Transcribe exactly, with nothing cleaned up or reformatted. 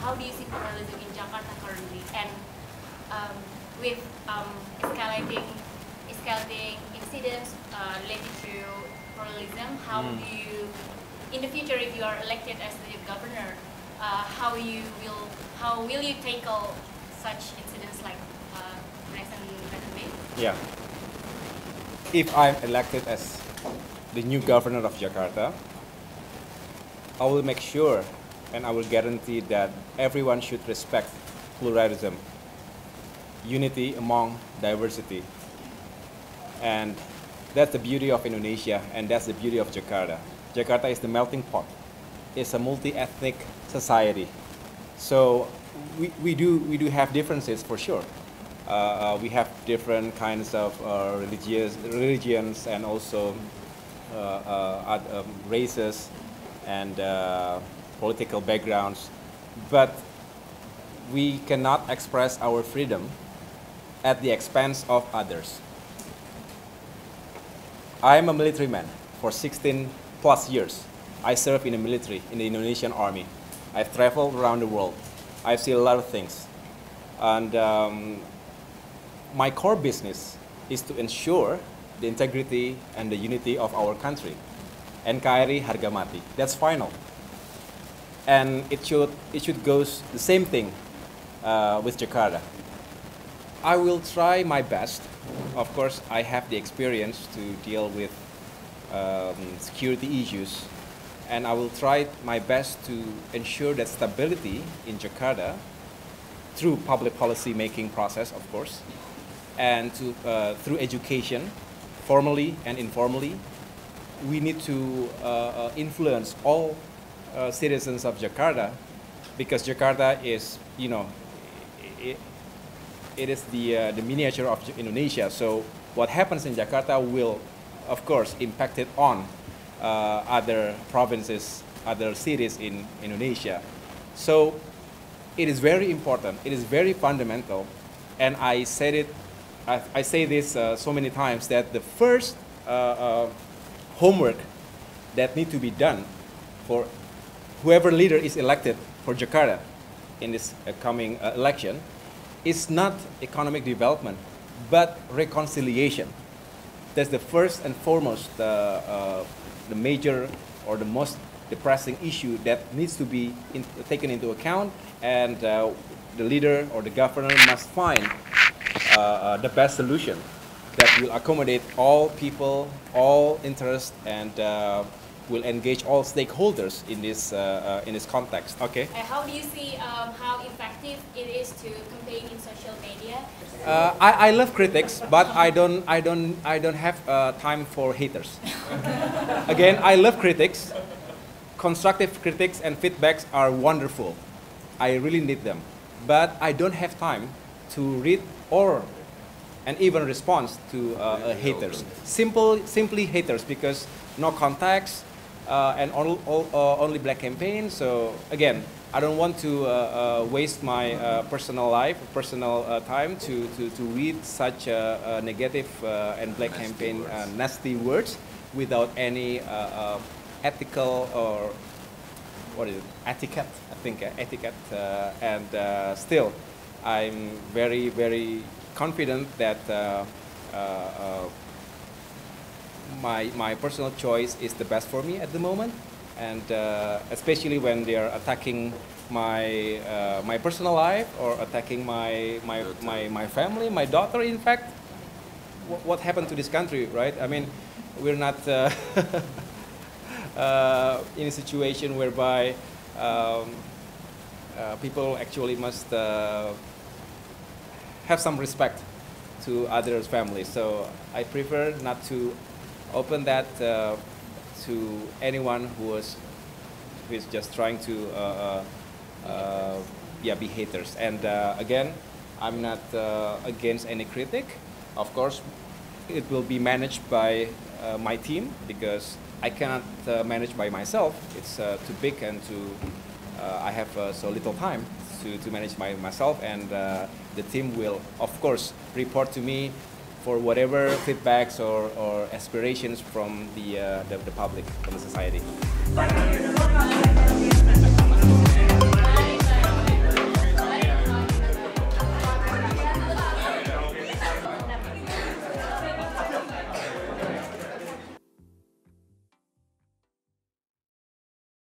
how do you see pluralism in Jakarta currently, and um, with um, escalating escalating incidents uh, related to pluralism, how mm. do you, in the future, if you are elected as the governor, uh, how you will how will you tackle such incidents like uh, recent recently? Yeah. If I'm elected as the new governor of Jakarta, I will make sure and I will guarantee that everyone should respect pluralism, unity among diversity. And that's the beauty of Indonesia, and that's the beauty of Jakarta. Jakarta is the melting pot. It's a multi-ethnic society. So we, we, do, we do have differences for sure. Uh, we have different kinds of uh, religious religions and also uh, uh, um, races and uh, political backgrounds, but we cannot express our freedom at the expense of others. I am a military man for sixteen plus years. I served in the military, in the Indonesian army. I've traveled around the world. I've seen a lot of things, and. Um, My core business is to ensure the integrity and the unity of our country. N K R I Harga Mati. That's final. And it should, it should go the same thing uh, with Jakarta. I will try my best. Of course, I have the experience to deal with um, security issues. And I will try my best to ensure that stability in Jakarta through public policy making process, of course, and to, uh, through education, formally and informally. We need to uh, influence all uh, citizens of Jakarta, because Jakarta is, you know, it, it is the, uh, the miniature of Indonesia. So what happens in Jakarta will, of course, impact it on uh, other provinces, other cities in Indonesia. So it is very important, it is very fundamental, and I said it I, I say this uh, so many times, that the first uh, uh, homework that needs to be done for whoever leader is elected for Jakarta in this uh, coming uh, election is not economic development, but reconciliation. That's the first and foremost, uh, uh, the major or the most depressing issue that needs to be in, taken into account, and uh, the leader or the governor must find Uh, uh, the best solution that will accommodate all people, all interests, and uh, will engage all stakeholders in this uh, uh, in this context. Okay. Uh, how do you see um, how effective it is to campaign in social media? Uh, I, I love critics, but I don't I don't I don't have uh, time for haters. Again, I love critics. Constructive critics and feedbacks are wonderful. I really need them, but I don't have time to read or an even response to uh, uh, haters. Simple, simply haters, because no contacts uh, and all, all, uh, only black campaign. So again, I don't want to uh, uh, waste my uh, personal life, personal uh, time to, to, to read such uh, uh, negative uh, and black nasty campaign words. Uh, nasty words without any uh, uh, ethical or what is it? Etiquette, I think, uh, etiquette, uh, and uh, still. I'm very, very confident that uh, uh, uh, my, my personal choice is the best for me at the moment, and uh, especially when they are attacking my, uh, my personal life or attacking my, my, my, my family, my daughter, in fact. What, what happened to this country, right? I mean, we're not uh, uh, in a situation whereby um, Uh, people actually must uh, have some respect to others' families. So I prefer not to open that uh, to anyone who is, who is just trying to uh, uh, yeah, be haters. And uh, again, I'm not uh, against any critic. Of course, it will be managed by uh, my team, because I cannot uh, manage by myself. It's uh, too big and too... Uh, I have uh, so little time to, to manage my, myself, and uh, the team will, of course, report to me for whatever feedbacks or, or aspirations from the, uh, the, the public, from the society.